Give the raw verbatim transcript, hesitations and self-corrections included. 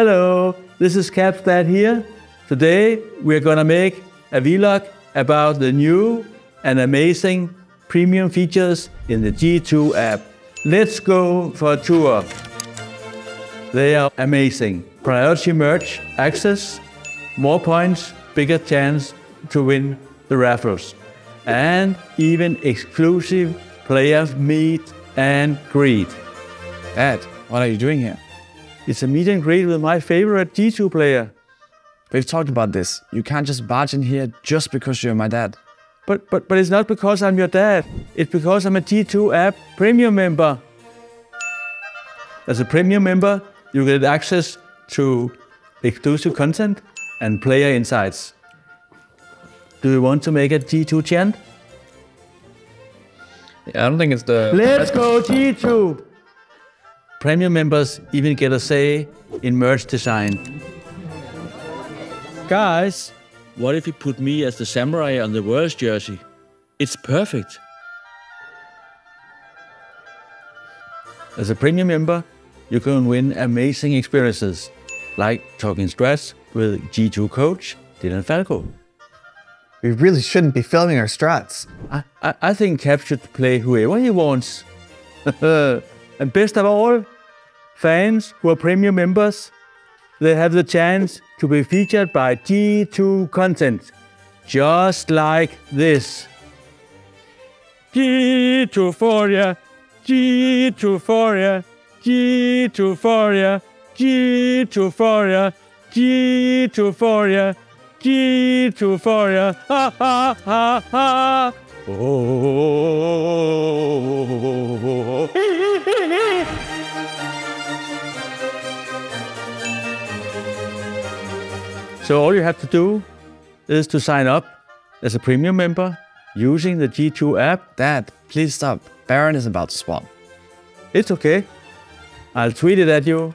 Hello, this is Capstat here. Today we're gonna make a vlog about the new and amazing premium features in the G two app. Let's go for a tour. They are amazing. Priority merge access, more points, bigger chance to win the raffles, and even exclusive players meet and greet. Dad, what are you doing here? It's a meet and greet with my favorite G two player. We've talked about this. You can't just barge in here just because you're my dad. But, but, but it's not because I'm your dad. It's because I'm a G two app premium member. As a premium member, you get access to exclusive content and player insights. Do you want to make a G two chant? Yeah, I don't think it's the... Let's go G two! Premium members even get a say in merch design. Guys, what if you put me as the samurai on the Warriors jersey? It's perfect. As a premium member, you can win amazing experiences, like talking strats with G two coach Dylan Falco. We really shouldn't be filming our strats. I, I, I think Cap should play whoever he wants. And best of all, fans who are premium members, they have the chance to be featured by G two content, just like this. G two for ya, G two for ya, G two for ya, G two for ya, G two for ya, G two for ya, ha ha ha ha. Oh. So all you have to do is to sign up as a premium member using the G two app. Dad, please stop. Baron is about to spawn. It's okay. I'll tweet it at you.